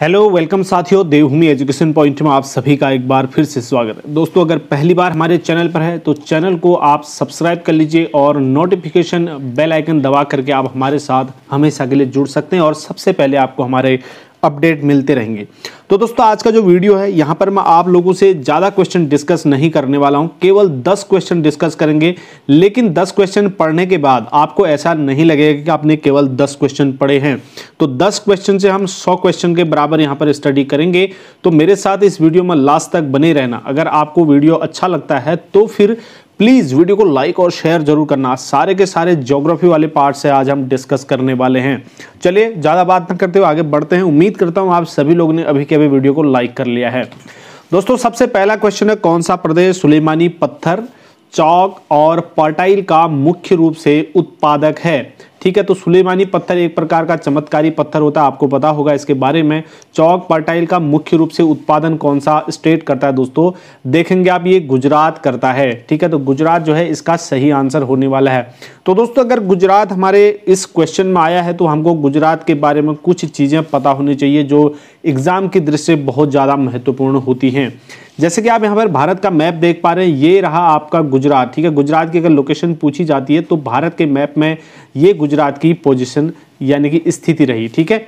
Hello welcome साथियों, देवभूमि education point में आप सभी का एक बार फिर से स्वागत है। दोस्तों, अगर पहली बार हमारे चैनल पर है तो चैनल को आप सब्सक्राइब कर लीजिए और नोटिफिकेशन बेल आइकन दबा करके आप हमारे साथ हमेशा के लिए जुड़ सकते हैं और सबसे पहले आपको हमारे अपडेट मिलते रहेंगे। तो दोस्तों, आज का जो वीडियो है यहाँ पर मैं आप लोगों से ज़्यादा क्वेश्चन डिस्कस नहीं करने वाला हूँ, केवल 10 क्वेश्चन डिस्कस करेंगे। लेकिन 10 क्वेश्चन पढ़ने के बाद आपको ऐसा नहीं लगेगा कि आपने केवल 10 क्वेश्चन पढ़े हैं। तो 10 क्वेश्चन से हम 100 क्वेश्चन के बराबर यहाँ पर स्टडी करेंगे। तो मेरे साथ इस वीडियो में लास्ट तक बने रहना। अगर आपको वीडियो अच्छा लगता है तो फिर प्लीज़ वीडियो को लाइक और शेयर जरूर करना। सारे के सारे ज्योग्राफी वाले पार्ट से आज हम डिस्कस करने वाले हैं। चलिए, ज़्यादा बात न करते हुए आगे बढ़ते हैं। उम्मीद करता हूँ आप सभी लोगों ने अभी के अभी वीडियो को लाइक कर लिया है। दोस्तों, सबसे पहला क्वेश्चन है, कौन सा प्रदेश सुलेमानी पत्थर, चौक और पर्टाइल का मुख्य रूप से उत्पादक है? ठीक है, तो सुलेमानी पत्थर एक प्रकार का चमत्कारी पत्थर होता है, आपको पता होगा इसके बारे में। चौक पर्टाइल का मुख्य रूप से उत्पादन कौन सा स्टेट करता है? दोस्तों देखेंगे आप, ये गुजरात करता है। ठीक है, तो गुजरात जो है इसका सही आंसर होने वाला है। तो दोस्तों, अगर गुजरात हमारे इस क्वेश्चन में आया है तो हमको गुजरात के बारे में कुछ चीज़ें पता होनी चाहिए जो एग्जाम की दृष्टि से बहुत ज़्यादा महत्वपूर्ण होती हैं। जैसे कि आप यहाँ पर भारत का मैप देख पा रहे हैं, ये रहा आपका गुजरात। ठीक है, गुजरात की अगर लोकेशन पूछी जाती है तो भारत के मैप में ये गुजरात की पोजीशन यानी कि स्थिति रही। ठीक है,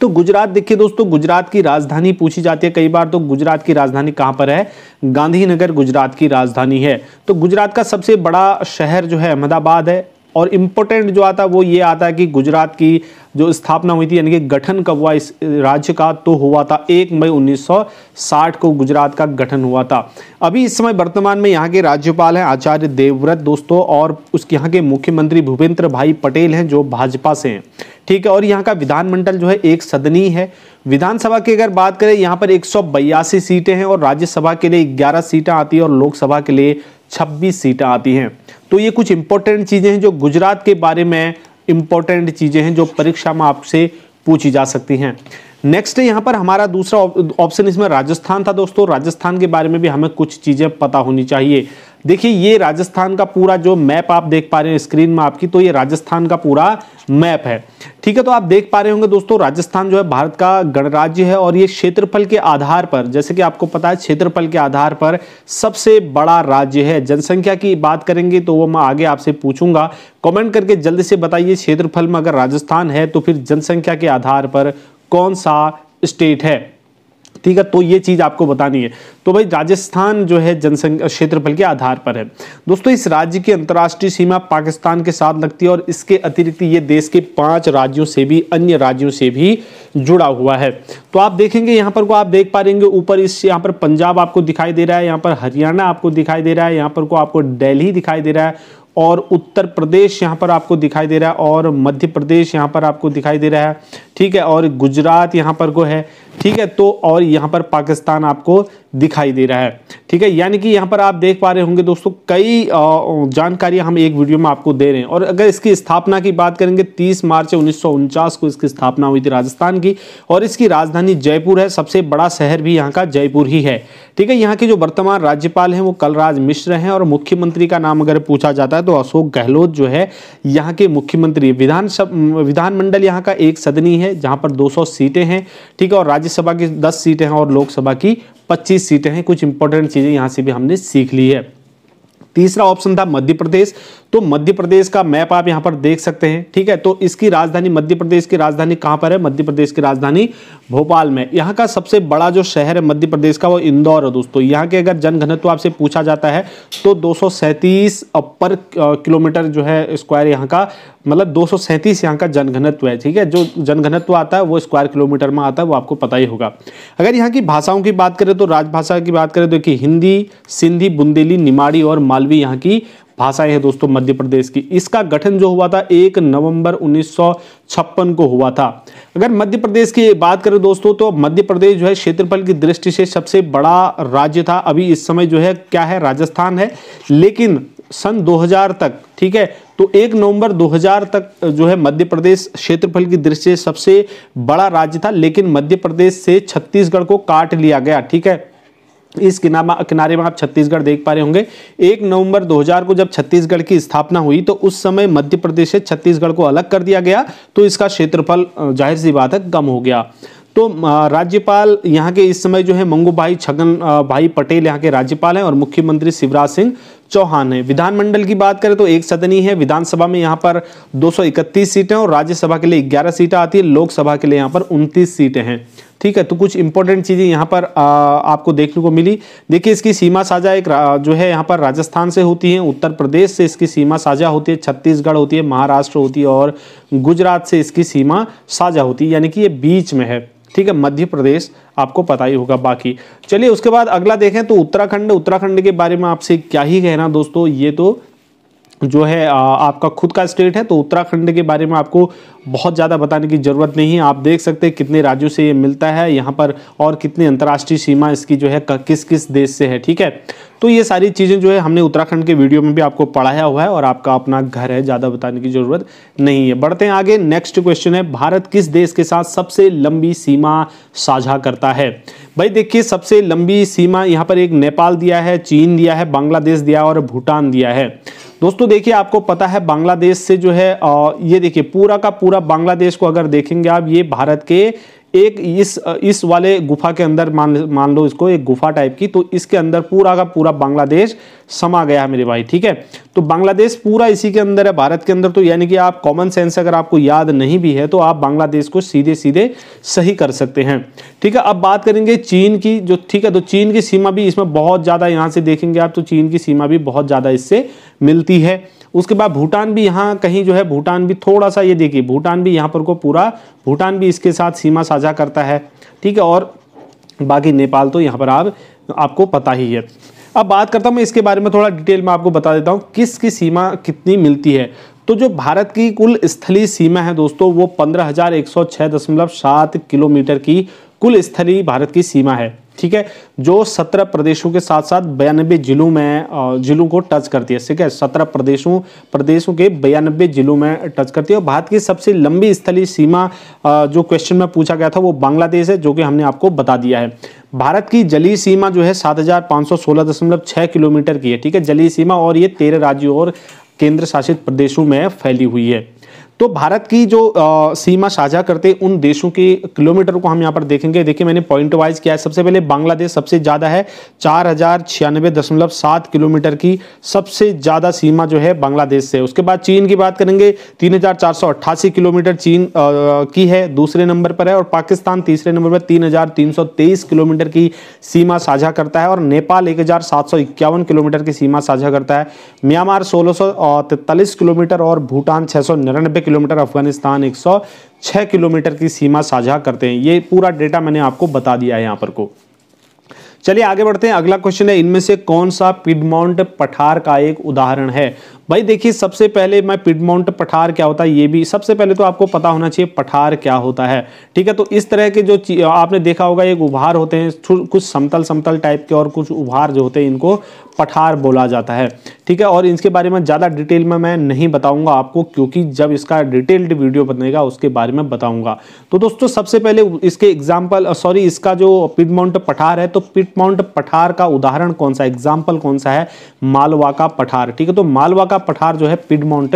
तो गुजरात देखिए दोस्तों, गुजरात की राजधानी पूछी जाती है कई बार, तो गुजरात की राजधानी कहाँ पर है? गांधीनगर गुजरात की राजधानी है। तो गुजरात का सबसे बड़ा शहर जो है अहमदाबाद है। और इम्पोर्टेंट जो आता है वो ये आता है कि गुजरात की जो स्थापना हुई थी यानी कि गठन कब हुआ इस राज्य का, तो हुआ था 1 मई 1960 को गुजरात का गठन हुआ था। अभी इस समय वर्तमान में यहाँ के राज्यपाल हैं आचार्य देवव्रत दोस्तों, और उसके यहाँ के मुख्यमंत्री भूपेंद्र भाई पटेल हैं जो भाजपा से हैं। ठीक है, और यहाँ का विधानमंडल जो है एक सदनीय है। विधानसभा की अगर बात करें यहाँ पर 182 सीटें हैं और राज्यसभा के लिए 11 सीटें आती है और लोकसभा के लिए 26 सीटें आती हैं। तो ये कुछ इंपॉर्टेंट चीज़ें हैं जो गुजरात के बारे में इंपॉर्टेंट चीज़ें हैं जो परीक्षा में आपसे पूछी जा सकती हैं। नेक्स्ट है यहाँ पर हमारा दूसरा ऑप्शन, इसमें राजस्थान था दोस्तों। राजस्थान के बारे में भी हमें कुछ चीज़ें पता होनी चाहिए। देखिए, ये राजस्थान का पूरा जो मैप आप देख पा रहे हैं स्क्रीन में आपकी, तो ये राजस्थान का पूरा मैप है। ठीक है, तो आप देख पा रहे होंगे दोस्तों, राजस्थान जो है भारत का गणराज्य है और ये क्षेत्रफल के आधार पर, जैसे कि आपको पता है, क्षेत्रफल के आधार पर सबसे बड़ा राज्य है। जनसंख्या की बात करेंगे तो वो मैं आगे आपसे पूछूंगा। कमेंट करके जल्दी से बताइए, क्षेत्रफल में अगर राजस्थान है तो फिर जनसंख्या के आधार पर कौन सा स्टेट है? ठीक है, तो ये चीज़ आपको बतानी है। तो भाई राजस्थान जो है जनसंख्या क्षेत्रफल के आधार पर है। दोस्तों, इस राज्य की अंतर्राष्ट्रीय सीमा पाकिस्तान के साथ लगती है और इसके अतिरिक्त ये देश के 5 राज्यों से भी, अन्य राज्यों से भी जुड़ा हुआ है। तो आप देखेंगे यहाँ पर को आप देख पा रहे होंगे ऊपर, इस यहाँ पर पंजाब आपको दिखाई दे रहा है, यहाँ पर हरियाणा आपको दिखाई दे रहा है, यहाँ पर को आपको दिल्ली दिखाई दे रहा है और उत्तर प्रदेश यहाँ पर आपको दिखाई दे रहा है और मध्य प्रदेश यहाँ पर आपको दिखाई दे रहा है। ठीक है, और गुजरात यहाँ पर को है। ठीक है, तो और यहाँ पर पाकिस्तान आपको दिखाई दे रहा है। ठीक है, यानी कि यहाँ पर आप देख पा रहे होंगे दोस्तों, कई जानकारियाँ हम एक वीडियो में आपको दे रहे हैं। और अगर इसकी स्थापना की बात करेंगे, 30 मार्च 1949 को इसकी स्थापना हुई थी राजस्थान की, और इसकी राजधानी जयपुर है। सबसे बड़ा शहर भी यहाँ का जयपुर ही है। ठीक है, यहाँ के जो वर्तमान राज्यपाल हैं वो कलराज मिश्र हैं और मुख्यमंत्री का नाम अगर पूछा जाता है तो अशोक गहलोत जो है यहाँ के मुख्यमंत्री। विधानमंडल यहाँ का एक सदनीय है जहाँ पर 200 सीटें हैं। ठीक है, और राज्यसभा की 10 सीटें हैं और लोकसभा की 25 सीटें हैं। कुछ इंपॉर्टेंट चीज़ें यहाँ से भी हमने सीख ली है। तीसरा ऑप्शन था मध्य प्रदेश, तो मध्य प्रदेश का मैप आप यहाँ पर देख सकते हैं। ठीक है, तो इसकी राजधानी, मध्य प्रदेश की राजधानी कहाँ पर है? मध्य प्रदेश की राजधानी भोपाल में। यहाँ का सबसे बड़ा जो शहर है मध्य प्रदेश का, वो इंदौर है दोस्तों। यहाँ के अगर जनघनत्व आपसे पूछा जाता है तो 237 पर किलोमीटर जो है स्क्वायर, यहाँ का मतलब 237 यहाँ का जनघनत्व है। ठीक है, जो जनघनत्व आता है वो स्क्वायर किलोमीटर में आता है, वो आपको पता ही होगा। अगर यहाँ की भाषाओं की बात करें तो राजभाषा की बात करें तो देखिए, हिंदी, सिंधी, बुंदेली, निमाड़ी और मालवी यहाँ की भाषाएं हैं दोस्तों मध्य प्रदेश की। इसका गठन जो हुआ था 1 नवंबर 1956 को हुआ था। अगर मध्य प्रदेश की बात करें दोस्तों, तो मध्य प्रदेश जो है क्षेत्रफल की दृष्टि से सबसे बड़ा राज्य था। अभी इस समय जो है क्या है? राजस्थान है, लेकिन सन 2000 तक, ठीक है, तो 1 नवंबर 2000 तक जो है मध्य प्रदेश क्षेत्रफल की दृष्टि से सबसे बड़ा राज्य था। लेकिन मध्य प्रदेश से छत्तीसगढ़ को काट लिया गया। ठीक है, इस किनारे में आप छत्तीसगढ़ देख पा रहे होंगे। 1 नवंबर 2000 को जब छत्तीसगढ़ की स्थापना हुई तो उस समय मध्य प्रदेश से छत्तीसगढ़ को अलग कर दिया गया, तो इसका क्षेत्रफल जाहिर सी बात है कम हो गया। तो राज्यपाल यहाँ के इस समय जो है मंगू भाई छगन भाई पटेल यहाँ के राज्यपाल हैं और मुख्यमंत्री शिवराज सिंह चौहान है। विधानमंडल की बात करें तो एक सदनी है, विधानसभा में यहाँ पर 231 सीटें और राज्यसभा के लिए 11 सीटें आती है, लोकसभा के लिए यहाँ पर 29 सीटें हैं। ठीक है, तो कुछ इंपॉर्टेंट चीज़ें यहाँ पर आपको देखने को मिली। देखिए, इसकी सीमा साझा एक जो है यहाँ पर राजस्थान से होती है, उत्तर प्रदेश से इसकी सीमा साझा होती है, छत्तीसगढ़ होती है, महाराष्ट्र होती है और गुजरात से इसकी सीमा साझा होती है, यानी कि ये बीच में है। ठीक है, मध्य प्रदेश आपको पता ही होगा। बाकी चलिए उसके बाद अगला देखें तो उत्तराखंड। उत्तराखंड के बारे में आपसे क्या ही कहना दोस्तों, ये तो जो है आपका खुद का स्टेट है, तो उत्तराखंड के बारे में आपको बहुत ज़्यादा बताने की ज़रूरत नहीं है। आप देख सकते हैं कितने राज्यों से ये मिलता है यहाँ पर और कितनी अंतर्राष्ट्रीय सीमा इसकी जो है किस किस देश से है। ठीक है, तो ये सारी चीज़ें जो है हमने उत्तराखंड के वीडियो में भी आपको पढ़ाया हुआ है और आपका अपना घर है, ज़्यादा बताने की ज़रूरत नहीं है। बढ़ते हैं आगे। नेक्स्ट क्वेश्चन है, भारत किस देश के साथ सबसे लंबी सीमा साझा करता है? भाई देखिए, सबसे लंबी सीमा यहाँ पर एक नेपाल दिया है, चीन दिया है, बांग्लादेश दिया और भूटान दिया है। दोस्तों देखिए, आपको पता है बांग्लादेश से जो है ये देखिए पूरा का पूरा बांग्लादेश को अगर देखेंगे आप, ये भारत के एक इस वाले गुफा के अंदर मान लो इसको एक गुफा टाइप की, तो इसके अंदर पूरा का पूरा बांग्लादेश समा गया है मेरे भाई। ठीक है, तो बांग्लादेश पूरा इसी के अंदर है, भारत के अंदर। तो यानी कि आप कॉमन सेंस अगर आपको याद नहीं भी है तो आप बांग्लादेश को सीधे सीधे सही कर सकते हैं। ठीक है, अब बात करेंगे चीन की जो, ठीक है, तो चीन की सीमा भी इसमें बहुत ज़्यादा, यहाँ से देखेंगे आप तो चीन की सीमा भी बहुत ज़्यादा इससे मिलती है। उसके बाद भूटान भी यहाँ कहीं जो है, भूटान भी थोड़ा सा, ये देखिए भूटान भी यहाँ पर को पूरा, भूटान भी इसके साथ सीमा साझा करता है। ठीक है, और बाकी नेपाल तो यहाँ पर आपको पता ही है। अब बात करता हूँ मैं इसके बारे में थोड़ा डिटेल में आपको बता देता हूँ किसकी सीमा कितनी मिलती है। तो जो भारत की कुल स्थलीय सीमा है दोस्तों, वो 15,106.7 किलोमीटर की कुल स्थलीय भारत की सीमा है। ठीक है, जो 17 प्रदेशों के साथ साथ 92 जिलों में को टच करती है। ठीक है, 17 प्रदेशों के 92 जिलों में टच करती है। और भारत की सबसे लंबी स्थलीय सीमा जो क्वेश्चन में पूछा गया था वो बांग्लादेश है, जो कि हमने आपको बता दिया है। भारत की जलीय सीमा जो है 7,516.6 किलोमीटर की है। ठीक है, जलीय सीमा, और ये 13 राज्यों और केंद्र शासित प्रदेशों में फैली हुई है। तो भारत की जो सीमा साझा करते उन देशों के किलोमीटर को हम यहाँ पर देखेंगे। देखिए मैंने पॉइंट वाइज किया है। सबसे पहले बांग्लादेश सबसे ज़्यादा है, 4,096.7 किलोमीटर की सबसे ज़्यादा सीमा जो है बांग्लादेश से। उसके बाद चीन की बात करेंगे, 3,488 किलोमीटर चीन की है, दूसरे नंबर पर है। और पाकिस्तान तीसरे नंबर पर 3,323 किलोमीटर की सीमा साझा करता है। और नेपाल 1,751 किलोमीटर की सीमा साझा करता है। म्यांमार 1,643 किलोमीटर और भूटान 699 किलोमीटर, अफगानिस्तान 106 किलोमीटर की सीमा साझा करते हैं। ये पूरा डेटा मैंने आपको बता दिया है यहाँ पर को। चलिए आगे बढ़ते हैं। अगला क्वेश्चन है, इनमें से कौन सा पिडमाउंट पठार का एक उदाहरण है? भाई देखिए, सबसे पहले मैं पिडमाउंट पठार क्या होता है ये भी सबसे पहले तो आपको पता होना चाहिए पठार क्या होता है। ठीक है, तो इस तरह के जो आपने देखा होगा एक उभार होते हैं, कुछ समतल टाइप के और कुछ उभार जो होते हैं, इनको पठार बोला जाता है। ठीक है, और इसके बारे में ज़्यादा डिटेल में मैं नहीं बताऊंगा आपको, क्योंकि जब इसका डिटेल्ड वीडियो बनेगा उसके बारे में बताऊंगा। तो दोस्तों सबसे पहले इसके एग्जाम्पल, सॉरी इसका जो पिडमाउंट पठार है, तो पिडमाउंट पठार का उदाहरण कौन सा, एग्जाम्पल कौन सा है? मालवा का पठार। ठीक है, तो मालवा का पठार जो है पिडमाउंट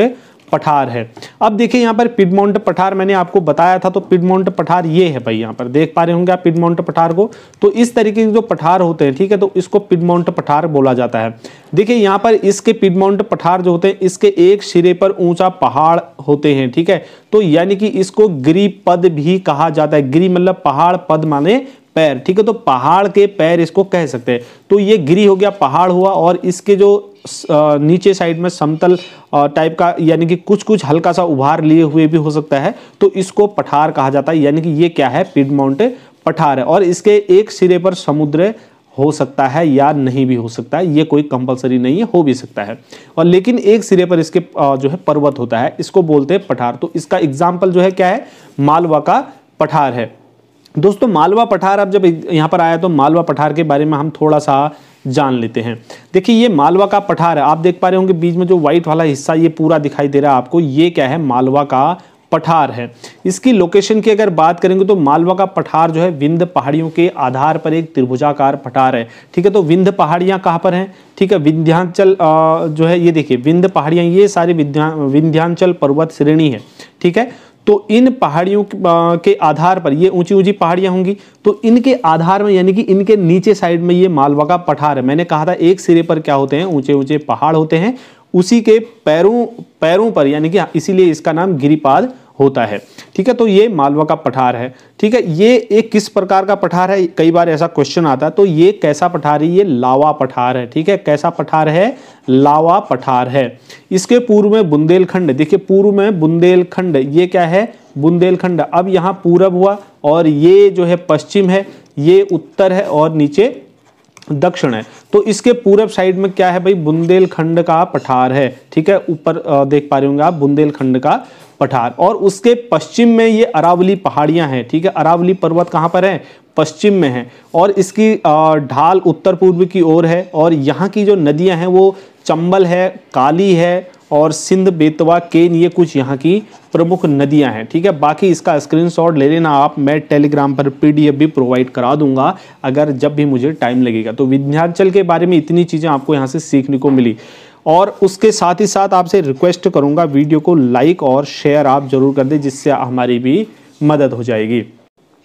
पठार है। अब देखिए यहाँ पर पिडमाउंट पठार मैंने आपको बताया था, तो पिडमाउंट पठार ये है भाई, यहाँ पर देख पा रहे होंगे आप पिडमाउंट पठार को। तो इस तरीके के जो पठार होते हैं, ठीक है, तो इसको पिडमाउंट पठार बोला जाता है। देखिए यहाँ पर इसके पिडमाउंट पठार जो होते हैं, इसके एक सिरे पर ऊंचा पहाड़ होते हैं। ठीक है, तो यानी कि इसको गिरिपद भी कहा जाता है। गिरि मतलब पहाड़, पद माने पैर। ठीक है, तो पहाड़ के पैर इसको कह सकते हैं। तो ये गिरी हो गया, पहाड़ हुआ, और इसके जो नीचे साइड में समतल टाइप का, यानी कि कुछ हल्का सा उभार लिए हुए भी हो सकता है, तो इसको पठार कहा जाता है। यानी कि ये क्या है, पिडमाउंट पठार है। और इसके एक सिरे पर समुद्र हो सकता है या नहीं भी हो सकता है, ये कोई कंपलसरी नहीं है, हो भी सकता है। और लेकिन एक सिरे पर इसके जो है पर्वत होता है, इसको बोलते हैं पठार। तो इसका एग्जाम्पल जो है क्या है, मालवा का पठार है। दोस्तों मालवा पठार अब जब यहाँ पर आया तो मालवा पठार के बारे में हम थोड़ा सा जान लेते हैं। देखिए ये मालवा का पठार है, आप देख पा रहे होंगे बीच में जो व्हाइट वाला हिस्सा ये पूरा दिखाई दे रहा है आपको, ये क्या है, मालवा का पठार है। इसकी लोकेशन की अगर बात करेंगे तो मालवा का पठार जो है विंध्य पहाड़ियों के आधार पर एक त्रिभुजाकार पठार है। ठीक है, तो विंध्य पहाड़ियाँ कहाँ पर हैं? ठीक है, विंध्याचल जो है, ये देखिए विंध्य पहाड़ियाँ, ये सारी विंध्याचल पर्वत श्रेणी है। ठीक है, तो इन पहाड़ियों के आधार पर, ये ऊंची ऊंची पहाड़ियां होंगी, तो इनके आधार में यानी कि इनके नीचे साइड में ये मालवा का पठार है। मैंने कहा था एक सिरे पर क्या होते हैं, ऊंचे ऊंचे पहाड़ होते हैं, उसी के पैरों पर, यानी कि इसीलिए इसका नाम गिरिपाद होता है। ठीक है, तो ये मालवा का पठार है। ठीक है, ये एक किस प्रकार का पठार है, कई बार ऐसा क्वेश्चन आता है, तो ये कैसा पठार है, ये लावा पठार है। ठीक है, कैसा पठार है, लावा पठार है। इसके पूर्व में बुंदेलखंड, देखिए पूर्व में बुंदेलखंड, ये क्या है, बुंदेलखंड। अब यहाँ पूरब हुआ और ये जो है पश्चिम है, ये उत्तर है और नीचे दक्षिण है। तो इसके पूरब साइड में क्या है भाई, बुंदेलखंड का पठार है। ठीक है, ऊपर देख पा रहे होंगे आप बुंदेलखंड का पठार। और उसके पश्चिम में ये अरावली पहाड़ियां हैं। ठीक है, अरावली पर्वत कहाँ पर है, पश्चिम में है। और इसकी ढाल उत्तर पूर्व की ओर है। और यहाँ की जो नदियां हैं वो चंबल है, काली है और सिंध, बेतवा, केन, ये कुछ यहाँ की प्रमुख नदियां हैं। ठीक है, बाकी इसका स्क्रीनशॉट ले लेना आप, मैं टेलीग्राम पर पीडीएफ भी प्रोवाइड करा दूंगा अगर जब भी मुझे टाइम लगेगा। तो विंध्याचल के बारे में इतनी चीज़ें आपको यहाँ से सीखने को मिली। और उसके साथ ही साथ आपसे रिक्वेस्ट करूंगा वीडियो को लाइक और शेयर आप जरूर कर दें, जिससे हमारी भी मदद हो जाएगी।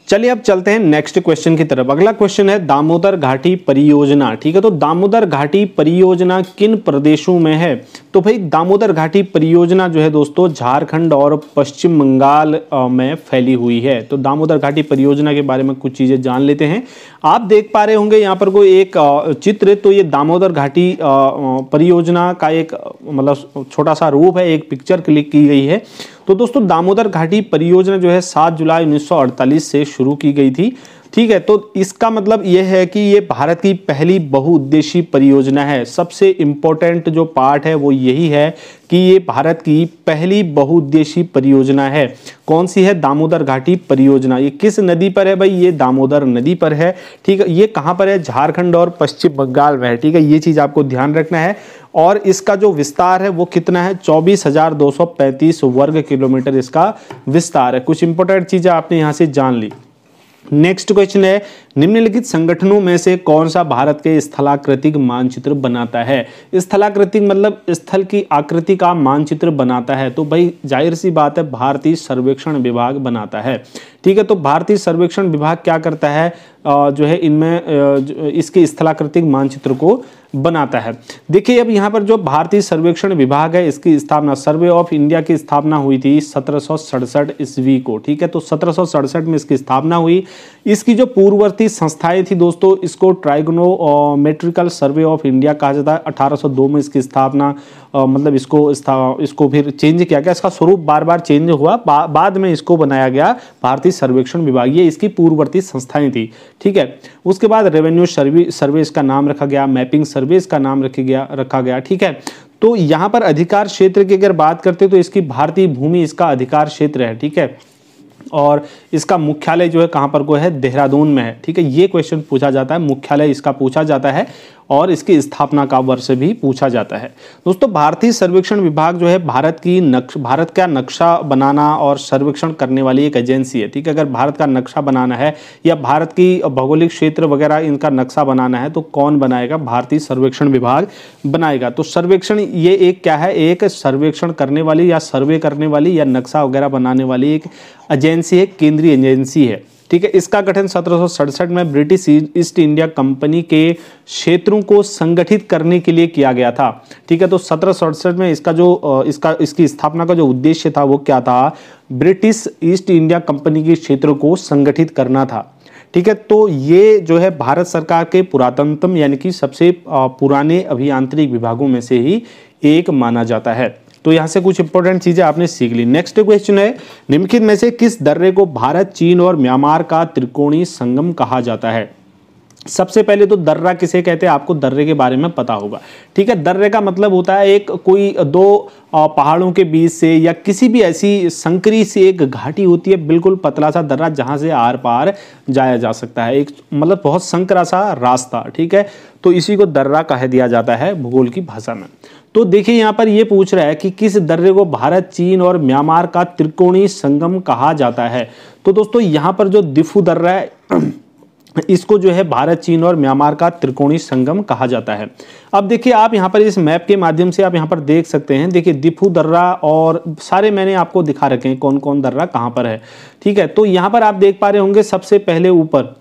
चलिए अब चलते हैं नेक्स्ट क्वेश्चन की तरफ। अगला क्वेश्चन है दामोदर घाटी परियोजना। ठीक है, तो दामोदर घाटी परियोजना किन प्रदेशों में है, तो भाई दामोदर घाटी परियोजना जो है दोस्तों झारखंड और पश्चिम बंगाल में फैली हुई है। तो दामोदर घाटी परियोजना के बारे में कुछ चीज़ें जान लेते हैं। आप देख पा रहे होंगे यहाँ पर कोई एक चित्र, तो ये दामोदर घाटी परियोजना का एक मतलब छोटा सा रूप है, एक पिक्चर क्लिक की गई है। तो दोस्तों दामोदर घाटी परियोजना जो है 7 जुलाई 1948 से शुरू की गई थी। ठीक है, तो इसका मतलब यह है कि ये भारत की पहली बहुउद्देशीय परियोजना है। सबसे इम्पोर्टेंट जो पार्ट है वो यही है कि ये भारत की पहली बहुउद्देशीय परियोजना है। कौन सी है, दामोदर घाटी परियोजना। ये किस नदी पर है भाई, ये दामोदर नदी पर है। ठीक है, ये कहाँ पर है, झारखंड और पश्चिम बंगाल में है। ठीक है, ये चीज़ आपको ध्यान रखना है। और इसका जो विस्तार है वो कितना है, 24,235 वर्ग किलोमीटर इसका विस्तार है। कुछ इंपॉर्टेंट चीज़ें आपने यहाँ से जान ली। नेक्स्ट क्वेश्चन है, निम्नलिखित संगठनों में से कौन सा भारत के स्थलाकृतिक मानचित्र बनाता है। स्थलाकृतिक मतलब स्थल की आकृति का मानचित्र बनाता है, तो भाई जाहिर सी बात है भारतीय सर्वेक्षण विभाग बनाता है। ठीक है, तो भारतीय सर्वेक्षण विभाग क्या करता है, जो है इनमें इसके स्थलाकृतिक मानचित्र को बनाता है। देखिए अब यहाँ पर जो भारतीय सर्वेक्षण विभाग है, इसकी स्थापना सर्वे ऑफ इंडिया की स्थापना हुई थी 1767 ईस्वी को। ठीक है, तो 1767 में इसकी स्थापना हुई। इसकी जो पूर्ववर्ती संस्थाएं थी दोस्तों, इसको ट्राइगोनोमेट्रिकल सर्वे ऑफ इंडिया कहा जाता है। 1802 में इसकी स्थापना, मतलब इसको फिर चेंज किया गया, इसका स्वरूप बार बार चेंज हुआ, बाद में इसको बनाया गया भारतीय सर्वेक्षण विभाग। ये इसकी पूर्ववर्ती संस्थाएं थी। ठीक है, उसके बाद रेवेन्यू सर्वे इसका नाम रखा गया, मैपिंग सर्वे इसका नाम रखा गया। ठीक है, तो यहाँ पर अधिकार क्षेत्र की अगर बात करते तो इसकी भारतीय भूमि इसका अधिकार क्षेत्र है। ठीक है, और इसका मुख्यालय जो है कहाँ पर को है, देहरादून में है। ठीक है, ये क्वेश्चन पूछा जाता है, मुख्यालय इसका पूछा जाता है और इसकी स्थापना का वर्ष भी पूछा जाता है। दोस्तों भारतीय सर्वेक्षण विभाग जो है भारत का नक्शा बनाना और सर्वेक्षण करने वाली एक एजेंसी है। ठीक है, अगर भारत का नक्शा बनाना है या भारत की भौगोलिक क्षेत्र वगैरह इनका नक्शा बनाना है तो कौन बनाएगा, भारतीय सर्वेक्षण विभाग बनाएगा। तो सर्वेक्षण ये एक क्या है, एक सर्वेक्षण करने वाली या सर्वे करने वाली या नक्शा वगैरह बनाने वाली एक एजेंसी है, केंद्रीय एजेंसी है। ठीक है, इसका गठन 1767 में ब्रिटिश ईस्ट इंडिया कंपनी के क्षेत्रों को संगठित करने के लिए किया गया था। ठीक है, तो 1767 में इसकी स्थापना का जो उद्देश्य था वो क्या था, ब्रिटिश ईस्ट इंडिया कंपनी के क्षेत्रों को संगठित करना था। ठीक है, तो ये जो है भारत सरकार के पुरातनतम यानी कि सबसे पुराने अभियांत्रिक विभागों में से ही एक माना जाता है। तो यहाँ से कुछ इंपॉर्टेंट चीजें आपने सीख ली। नेक्स्ट क्वेश्चन है, निम्नलिखित में से किस दर्रे को भारत, चीन और म्यांमार का त्रिकोणीय संगम कहा जाता है। सबसे पहले तो दर्रा किसे कहते हैं, आपको दर्रे के बारे में पता होगा। ठीक है, दर्रे का मतलब होता है एक कोई दो पहाड़ों के बीच से या किसी भी ऐसी संकरी से एक घाटी होती है, बिल्कुल पतला सा दर्रा जहां से आर पार जाया जा सकता है, एक मतलब बहुत संकरा सा रास्ता। ठीक है, तो इसी को दर्रा कह दिया जाता है भूगोल की भाषा में। तो देखिए यहाँ पर ये पूछ रहा है कि किस दर्रे को भारत, चीन और म्यांमार का त्रिकोणीय संगम कहा जाता है। तो दोस्तों यहाँ पर जो दिफू दर्रा है इसको जो है भारत, चीन और म्यांमार का त्रिकोणीय संगम कहा जाता है। अब देखिए आप यहाँ पर इस मैप के माध्यम से आप यहाँ पर देख सकते हैं, देखिए दिफू दर्रा और सारे मैंने आपको दिखा रखे हैं कौन कौन दर्रा कहाँ पर है, ठीक है। तो यहाँ पर आप देख पा रहे होंगे सबसे पहले ऊपर,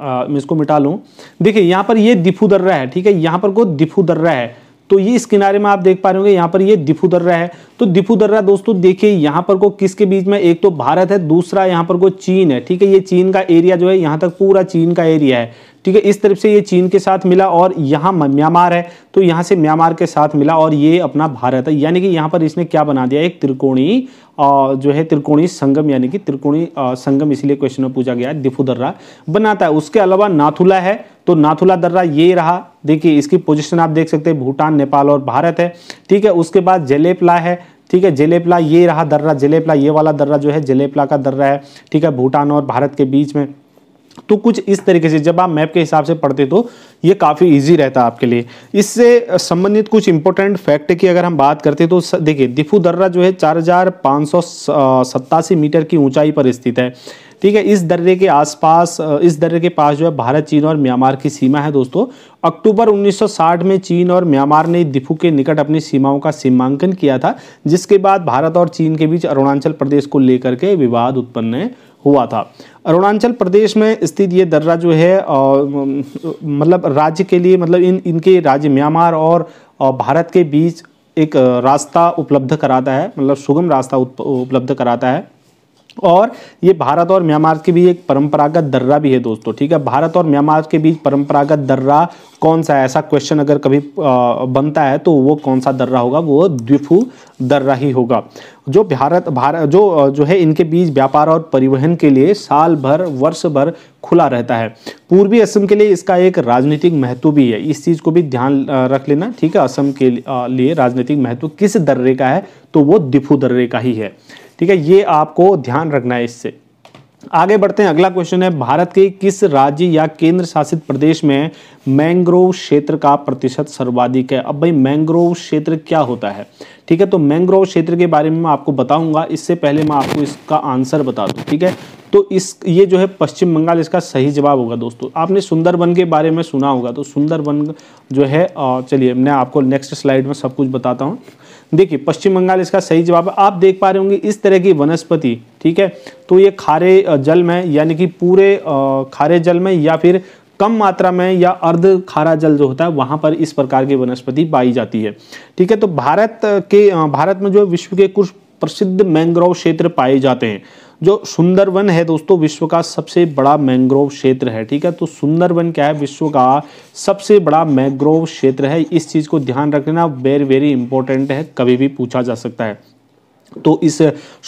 मैं इसको मिटा लूँ, देखिए यहाँ पर ये दिफू दर्रा है, ठीक है, यहाँ पर को दिफू दर्रा है। तो ये इस किनारे में आप देख पा रहे होंगे यहाँ पर ये दिफू दर्रा है। तो दिफू दर्रा दोस्तों देखिए यहाँ पर को किसके बीच में, एक तो भारत है, दूसरा यहाँ पर को चीन है, ठीक है। ये चीन का एरिया जो है यहाँ तक पूरा चीन का एरिया है, ठीक है, इस तरफ से ये चीन के साथ मिला, और यहाँ म्यांमार है तो यहाँ से म्यांमार के साथ मिला, और ये अपना भारत है। यानी कि यहाँ पर इसने क्या बना दिया, एक त्रिकोणीय जो है त्रिकोणीय संगम, यानी कि त्रिकोणीय संगम, इसीलिए क्वेश्चन में पूछा गया है दिफू दर्रा बनाता है। उसके अलावा नाथुला है, तो नाथुला दर्रा ये रहा, देखिए इसकी पोजीशन आप देख सकते हैं, भूटान, नेपाल और भारत है, ठीक है। उसके बाद जेलेप ला है, ठीक है, जेलेप ला ये रहा दर्रा, जेलेप ला ये वाला दर्रा जो है जेलेप ला का दर्रा है, ठीक है, भूटान और भारत के बीच में। तो कुछ इस तरीके से जब आप मैप के हिसाब से पढ़ते तो ये काफ़ी इजी रहता आपके लिए। इससे संबंधित कुछ इंपॉर्टेंट फैक्ट की अगर हम बात करते तो देखिए दिफू दर्रा जो है 4587 मीटर की ऊंचाई पर स्थित है, ठीक है। इस दर्रे के आसपास, इस दर्रे के पास जो है भारत, चीन और म्यांमार की सीमा है। दोस्तों अक्टूबर 1960 में चीन और म्यांमार ने दिफू के निकट अपनी सीमाओं का सीमांकन किया था, जिसके बाद भारत और चीन के बीच अरुणाचल प्रदेश को लेकर के विवाद उत्पन्न हुआ था। अरुणाचल प्रदेश में स्थित ये दर्रा जो है मतलब राज्य के लिए, मतलब इनके राज्य म्यांमार और भारत के बीच एक रास्ता उपलब्ध कराता है, मतलब सुगम रास्ता उपलब्ध कराता है। और ये भारत और म्यांमार के बीच एक परंपरागत दर्रा भी है दोस्तों, ठीक है। भारत और म्यांमार के बीच परंपरागत दर्रा कौन सा है, ऐसा क्वेश्चन अगर कभी बनता है तो वो कौन सा दर्रा होगा, वो दिफू दर्रा ही होगा, जो भारत जो है इनके बीच व्यापार और परिवहन के लिए साल भर, वर्ष भर खुला रहता है। पूर्वी असम के लिए इसका एक राजनीतिक महत्व भी है, इस चीज़ को भी ध्यान रख लेना, ठीक है। असम के लिए राजनीतिक महत्व किस दर्रे का है, तो वो दिफू दर्रे का ही है, ठीक है, ये आपको ध्यान रखना है। इससे आगे बढ़ते हैं, अगला क्वेश्चन है भारत के किस राज्य या केंद्र शासित प्रदेश में मैंग्रोव क्षेत्र का प्रतिशत सर्वाधिक है। अब भाई मैंग्रोव क्षेत्र क्या होता है, ठीक है, तो मैंग्रोव क्षेत्र के बारे में मैं आपको बताऊंगा, इससे पहले मैं आपको इसका आंसर बता दूं, ठीक है। तो ये जो है पश्चिम बंगाल इसका सही जवाब होगा। दोस्तों आपने सुंदरबन के बारे में सुना होगा, तो सुंदरबन जो है, चलिए मैं आपको नेक्स्ट स्लाइड में सब कुछ बताता हूँ। देखिए पश्चिम बंगाल इसका सही जवाब है। आप देख पा रहे होंगे इस तरह की वनस्पति, ठीक है, तो ये खारे जल में, यानी कि पूरे खारे जल में या फिर कम मात्रा में या अर्ध खारा जल जो होता है वहाँ पर इस प्रकार की वनस्पति पाई जाती है, ठीक है। तो भारत में जो विश्व के कुछ प्रसिद्ध मैंग्रोव क्षेत्र पाए जाते हैं। जो सुंदरवन है दोस्तों विश्व का सबसे बड़ा मैंग्रोव क्षेत्र है, ठीक है। तो सुंदरवन क्या है, विश्व का सबसे बड़ा मैंग्रोव क्षेत्र है। इस चीज़ को ध्यान रखना, वेरी वेरी इंपॉर्टेंट है, कभी भी पूछा जा सकता है। तो इस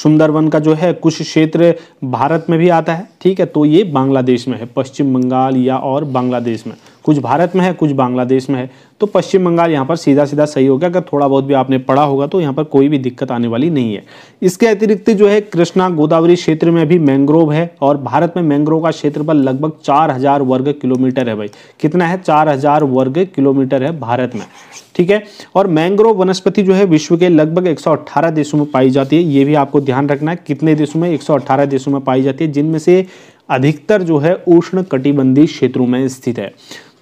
सुंदरवन का जो है कुछ क्षेत्र भारत में भी आता है, ठीक है, तो ये बांग्लादेश में है, पश्चिम बंगाल या और बांग्लादेश में, कुछ भारत में है कुछ बांग्लादेश में है। तो पश्चिम बंगाल यहाँ पर सीधा सीधा सही हो गया। अगर थोड़ा बहुत भी आपने पढ़ा होगा तो यहाँ पर कोई भी दिक्कत आने वाली नहीं है। इसके अतिरिक्त जो है कृष्णा गोदावरी क्षेत्र में भी मैंग्रोव है, और भारत में मैंग्रोव का क्षेत्रफल लगभग 4000 वर्ग किलोमीटर है। भाई कितना है, 4000 वर्ग किलोमीटर है भारत में, ठीक है। और मैंग्रोव वनस्पति जो है विश्व के लगभग 118 देशों में पाई जाती है। ये भी आपको ध्यान रखना है, कितने देशों में, 118 देशों में पाई जाती है, जिनमें से अधिकतर जो है उष्ण कटिबंधीय क्षेत्रों में स्थित है।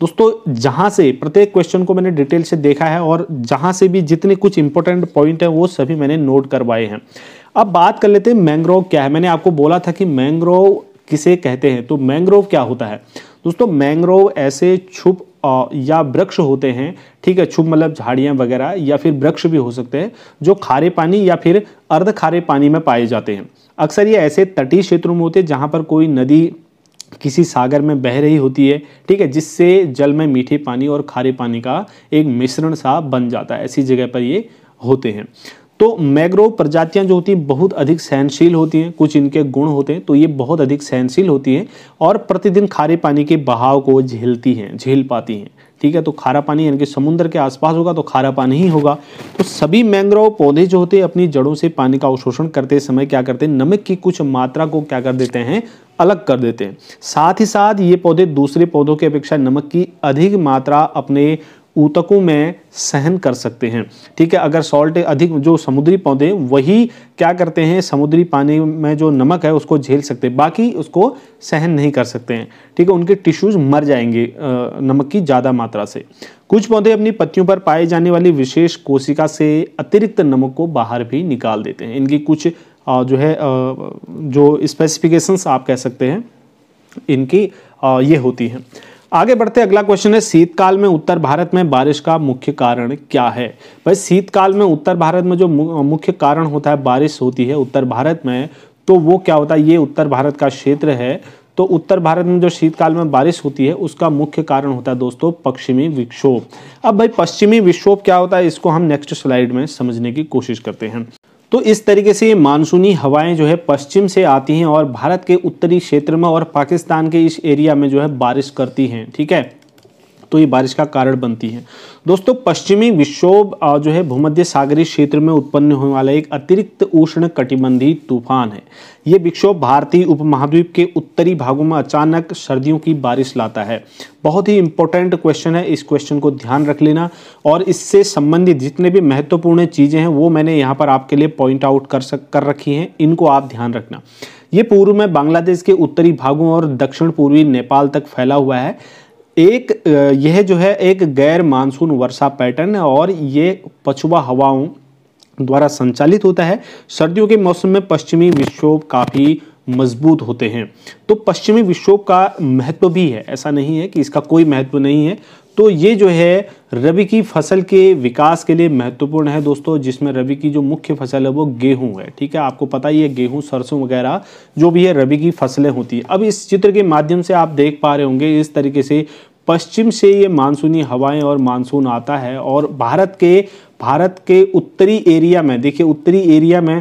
दोस्तों जहाँ से प्रत्येक क्वेश्चन को मैंने डिटेल से देखा है, और जहाँ से भी जितने कुछ इंपॉर्टेंट पॉइंट हैं वो सभी मैंने नोट करवाए हैं। अब बात कर लेते हैं मैंग्रोव क्या है। मैंने आपको बोला था कि मैंग्रोव किसे कहते हैं, तो मैंग्रोव क्या होता है दोस्तों, मैंग्रोव ऐसे छुप या वृक्ष होते हैं, ठीक है, छुप मतलब झाड़ियाँ वगैरह, या फिर वृक्ष भी हो सकते हैं, जो खारे पानी या फिर अर्ध खारे पानी में पाए जाते हैं। अक्सर ये ऐसे तटीय क्षेत्रों में होते हैं जहाँ पर कोई नदी किसी सागर में बह रही होती है, ठीक है, जिससे जल में मीठे पानी और खारे पानी का एक मिश्रण सा बन जाता है, ऐसी जगह पर ये होते हैं। तो मैंग्रोव प्रजातियां जो होती हैं बहुत अधिक सहनशील होती हैं, कुछ इनके गुण होते हैं, तो ये बहुत अधिक सहनशील होती हैं और प्रतिदिन खारे पानी के बहाव को झेलती हैं, झेल पाती हैं, ठीक है। तो खारा पानी यानी कि समुद्र के आसपास होगा तो खारा पानी ही होगा। तो सभी मैंग्रोव पौधे जो होते हैं अपनी जड़ों से पानी का अवशोषण करते समय क्या करते हैं, नमक की कुछ मात्रा को क्या कर देते हैं, अलग कर देते हैं। साथ ही साथ ये पौधे दूसरे पौधों की अपेक्षा नमक की अधिक मात्रा अपने ऊतकों में सहन कर सकते हैं। ठीक है, अगर सॉल्ट अधिक जो समुद्री पौधे वही क्या करते हैं, समुद्री पानी में जो नमक है उसको झेल सकते हैं, बाकी उसको सहन नहीं कर सकते हैं। ठीक है, उनके टिश्यूज मर जाएंगे नमक की ज़्यादा मात्रा से। कुछ पौधे अपनी पत्तियों पर पाए जाने वाली विशेष कोशिका से अतिरिक्त नमक को बाहर भी निकाल देते हैं। इनकी कुछ जो है जो स्पेसिफिकेशंस आप कह सकते हैं इनकी ये होती हैं। आगे बढ़ते, अगला क्वेश्चन है शीतकाल में उत्तर भारत में बारिश का मुख्य कारण क्या है। भाई शीतकाल में उत्तर भारत में जो मुख्य कारण होता है बारिश होती है उत्तर भारत में, तो वो क्या होता है, ये उत्तर भारत का क्षेत्र है, तो उत्तर भारत में जो शीतकाल में बारिश होती है उसका मुख्य कारण होता है दोस्तों पश्चिमी विक्षोभ। अब भाई पश्चिमी विक्षोभ क्या होता है इसको हम नेक्स्ट स्लाइड में समझने की कोशिश करते हैं। तो इस तरीके से ये मानसूनी हवाएं जो है पश्चिम से आती हैं और भारत के उत्तरी क्षेत्र में और पाकिस्तान के इस एरिया में जो है बारिश करती हैं। ठीक है, तो ये बारिश का कारण बनती है। दोस्तों पश्चिमी विक्षोभ जो है भूमध्य सागरीय क्षेत्र में उत्पन्न होने वाला एक अतिरिक्त उष्ण कटिबंधीय तूफान है। ये विक्षोभ भारतीय उपमहाद्वीप के उत्तरी भागों में अचानक सर्दियों की बारिश लाता है। बहुत ही इंपॉर्टेंट क्वेश्चन है, इस क्वेश्चन को ध्यान रख लेना, और इससे संबंधित जितने भी महत्वपूर्ण चीज़ें हैं वो मैंने यहाँ पर आपके लिए पॉइंट आउट कर रखी हैं, इनको आप ध्यान रखना। ये पूर्व में बांग्लादेश के उत्तरी भागों और दक्षिण पूर्वी नेपाल तक फैला हुआ है। एक यह जो है एक गैर मानसून वर्षा पैटर्न है और ये पछुआ हवाओं द्वारा संचालित होता है। सर्दियों के मौसम में पश्चिमी विक्षोभ काफ़ी मजबूत होते हैं, तो पश्चिमी विक्षोभ का महत्व भी है, ऐसा नहीं है कि इसका कोई महत्व नहीं है। तो ये जो है रबी की फसल के विकास के लिए महत्वपूर्ण है दोस्तों, जिसमें रबी की जो मुख्य फसल है वो गेहूं है। ठीक है, आपको पता ही है गेहूं सरसों वगैरह जो भी है रबी की फसलें होती है। अब इस चित्र के माध्यम से आप देख पा रहे होंगे इस तरीके से पश्चिम से ये मानसूनी हवाएं और मानसून आता है और भारत के उत्तरी एरिया में, देखिए उत्तरी एरिया में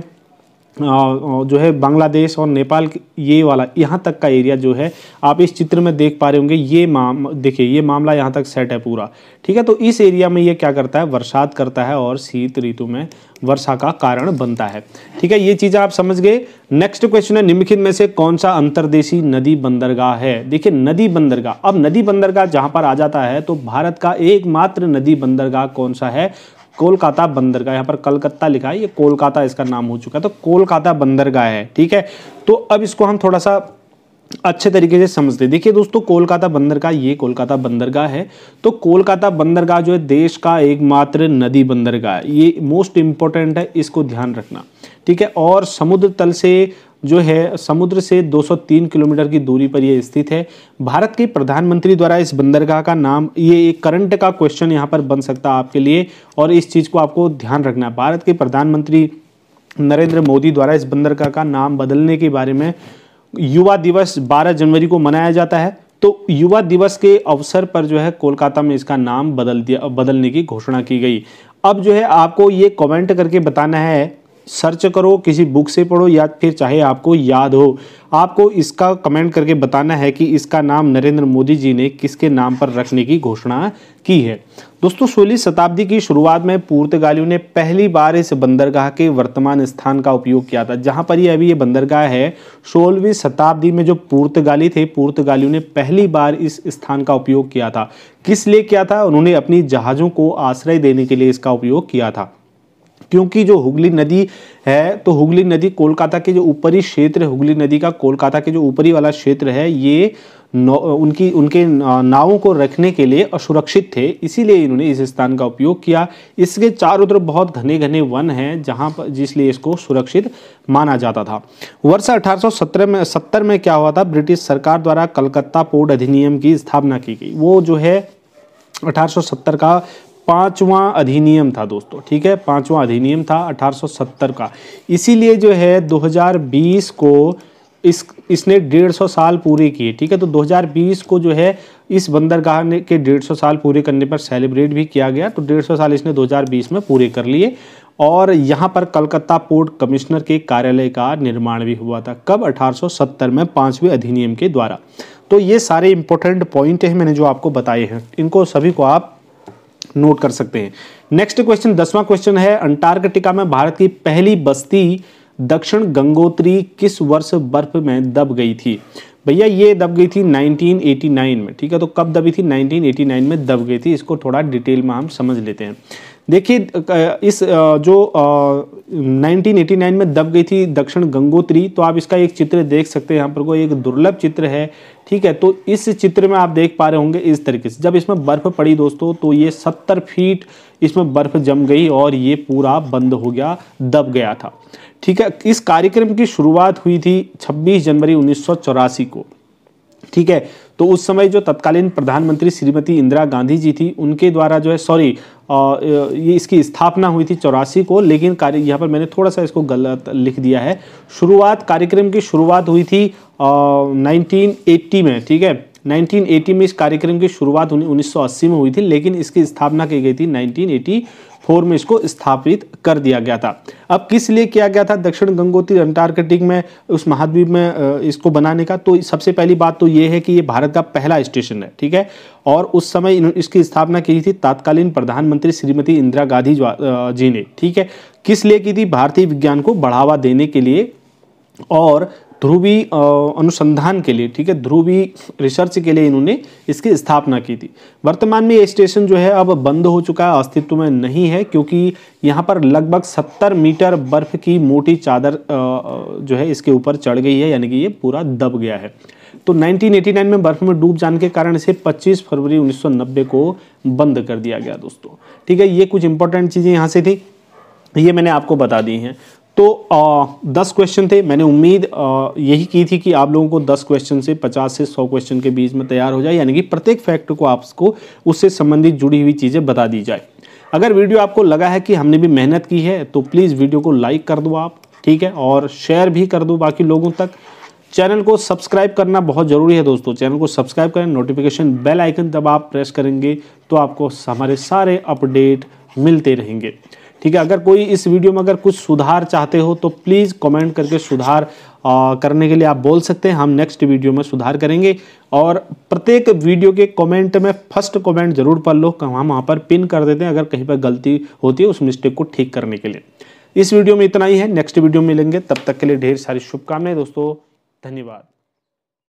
जो है बांग्लादेश और नेपाल ये वाला यहाँ तक का एरिया जो है आप इस चित्र में देख पा रहे होंगे, ये देखिए ये मामला यहाँ तक सेट है पूरा। ठीक है, तो इस एरिया में ये क्या करता है, बरसात करता है और शीत ऋतु में वर्षा का कारण बनता है। ठीक है, ये चीज़ें आप समझ गए। नेक्स्ट क्वेश्चन है निम्नलिखित में से कौन सा अंतर्देशीय नदी बंदरगाह है। देखिए नदी बंदरगाह, अब नदी बंदरगाह जहाँ पर आ जाता है तो भारत का एकमात्र नदी बंदरगाह कौन सा है, कोलकाता बंदरगाह। यहाँ पर कलकत्ता लिखा है, ये कोलकाता इसका नाम हो चुका है, तो कोलकाता बंदरगाह है। ठीक है, तो अब इसको हम थोड़ा सा अच्छे तरीके से समझते हैं। देखिए दोस्तों कोलकाता बंदरगाह, ये कोलकाता बंदरगाह है, तो कोलकाता बंदरगाह जो है देश का एकमात्र नदी बंदरगाह, ये मोस्ट इम्पोर्टेंट है, इसको ध्यान रखना। ठीक है, और समुद्र तल से जो है समुद्र से 203 किलोमीटर की दूरी पर यह स्थित है। भारत के प्रधानमंत्री द्वारा इस बंदरगाह का नाम, ये एक करंट का क्वेश्चन यहाँ पर बन सकता है आपके लिए और इस चीज़ को आपको ध्यान रखना है। भारत के प्रधानमंत्री नरेंद्र मोदी द्वारा इस बंदरगाह का नाम बदलने के बारे में युवा दिवस 12 जनवरी को मनाया जाता है, तो युवा दिवस के अवसर पर जो है कोलकाता में इसका नाम बदलने की घोषणा की गई। अब जो है आपको ये कमेंट करके बताना है, सर्च करो, किसी बुक से पढ़ो या फिर चाहे आपको याद हो, आपको इसका कमेंट करके बताना है कि इसका नाम नरेंद्र मोदी जी ने किसके नाम पर रखने की घोषणा की है। दोस्तों 16वीं शताब्दी की शुरुआत में पुर्तगालियों ने पहली बार इस बंदरगाह के वर्तमान स्थान का उपयोग किया था। जहां पर ये अभी ये बंदरगाह है, 16वीं शताब्दी में जो पुर्तगाली थे, पुर्तगालियों ने पहली बार इस स्थान का उपयोग किया था। किस लिए किया था, उन्होंने अपनी जहाज़ों को आश्रय देने के लिए इसका उपयोग किया था, क्योंकि जो हुगली नदी है, तो हुगली नदी कोलकाता के जो ऊपरी क्षेत्र, हुगली नदी का कोलकाता के जो ऊपरी वाला क्षेत्र है, ये उनके नावों को रखने के लिए असुरक्षित थे, इसीलिए इन्होंने इस स्थान का उपयोग किया। इसके चारों तरफ बहुत घने घने वन हैं जहाँ पर, जिसलिए इसको सुरक्षित माना जाता था। वर्ष 1870 में क्या हुआ था, ब्रिटिश सरकार द्वारा कलकत्ता पोर्ट अधिनियम की स्थापना की गई। वो जो है 1870 का 5वां अधिनियम था दोस्तों। ठीक है, 5वां अधिनियम था 1870 का, इसीलिए जो है 2020 को इसने 150 साल पूरे किए। ठीक है, तो 2020 को जो है इस बंदरगाह ने के 150 साल पूरे करने पर सेलिब्रेट भी किया गया, तो 150 साल इसने 2020 में पूरे कर लिए। और यहाँ पर कलकत्ता पोर्ट कमिश्नर के कार्यालय का निर्माण भी हुआ था। कब, 1870 में 5वें अधिनियम के द्वारा। तो ये सारे इंपॉर्टेंट पॉइंट हैं मैंने जो आपको बताए हैं, इनको सभी को आप नोट कर सकते हैं। नेक्स्ट क्वेश्चन 10वां क्वेश्चन है, अंटार्कटिका में भारत की पहली बस्ती दक्षिण गंगोत्री किस वर्ष बर्फ में दब गई थी? भैया ये दब गई थी 1989 में। ठीक है, तो कब दबी थी? 1989 में दब गई थी। इसको थोड़ा डिटेल में हम समझ लेते हैं। देखिए, इस जो 1989 में दब गई थी दक्षिण गंगोत्री, तो आप इसका एक चित्र देख सकते हैं। यहाँ पर कोई एक दुर्लभ चित्र है। ठीक है, तो इस चित्र में आप देख पा रहे होंगे इस तरीके से जब इसमें बर्फ़ पड़ी दोस्तों, तो ये 70 फीट इसमें बर्फ़ जम गई और ये पूरा बंद हो गया, दब गया था। ठीक है, इस कार्यक्रम की शुरुआत हुई थी 26 जनवरी 1984 को। ठीक है, तो उस समय जो तत्कालीन प्रधानमंत्री श्रीमती इंदिरा गांधी जी थी, उनके द्वारा जो है ये इसकी स्थापना हुई थी 84 को। लेकिन यहाँ पर मैंने थोड़ा सा इसको गलत लिख दिया है। कार्यक्रम की शुरुआत हुई थी 1980 में। ठीक है, 1980 में इस कार्यक्रम की शुरुआत 1980 में हुई थी, लेकिन इसकी स्थापना की गई थी 1984 में। इसको स्थापित कर दिया गया था। अब किस लिए किया गया था दक्षिण गंगोत्री अंटार्कटिक में, उस महाद्वीप में इसको बनाने का? तो सबसे पहली बात तो ये है कि ये भारत का पहला स्टेशन है। ठीक है, और उस समय इसकी स्थापना की थी तत्कालीन प्रधानमंत्री श्रीमती इंदिरा गांधी जी ने। ठीक है, किस लिए की थी? भारतीय विज्ञान को बढ़ावा देने के लिए और ध्रुवी अनुसंधान के लिए। ठीक है, ध्रुवी रिसर्च के लिए इन्होंने इसकी स्थापना की थी। वर्तमान में ये स्टेशन जो है अब बंद हो चुका है, अस्तित्व में नहीं है, क्योंकि यहाँ पर लगभग 70 मीटर बर्फ की मोटी चादर जो है इसके ऊपर चढ़ गई है, यानी कि ये पूरा दब गया है। तो 1989 में बर्फ में डूब जाने के कारण इसे 25 फरवरी 1990 को बंद कर दिया गया दोस्तों। ठीक है, ये कुछ इंपॉर्टेंट चीज़ें यहाँ से थी, ये मैंने आपको बता दी हैं। तो 10 क्वेश्चन थे। मैंने उम्मीद यही की थी कि आप लोगों को 10 क्वेश्चन से 50 से 100 क्वेश्चन के बीच में तैयार हो जाए, यानी कि प्रत्येक फैक्ट को आपको उससे संबंधित जुड़ी हुई चीज़ें बता दी जाए। अगर वीडियो आपको लगा है कि हमने भी मेहनत की है, तो प्लीज़ वीडियो को लाइक कर दो आप। ठीक है, और शेयर भी कर दो बाकी लोगों तक। चैनल को सब्सक्राइब करना बहुत ज़रूरी है दोस्तों। चैनल को सब्सक्राइब करें, नोटिफिकेशन बेल आइकन जब आप प्रेस करेंगे तो आपको हमारे सारे अपडेट मिलते रहेंगे। ठीक है, अगर कोई इस वीडियो में अगर कुछ सुधार चाहते हो तो प्लीज़ कमेंट करके सुधार करने के लिए आप बोल सकते हैं। हम नेक्स्ट वीडियो में सुधार करेंगे। और प्रत्येक वीडियो के कमेंट में फर्स्ट कमेंट जरूर पढ़ लो, हम वहाँ पर पिन कर देते हैं अगर कहीं पर गलती होती है, उस मिस्टेक को ठीक करने के लिए। इस वीडियो में इतना ही है, नेक्स्ट वीडियो में मिलेंगे, तब तक के लिए ढेर सारी शुभकामनाएं दोस्तों। धन्यवाद।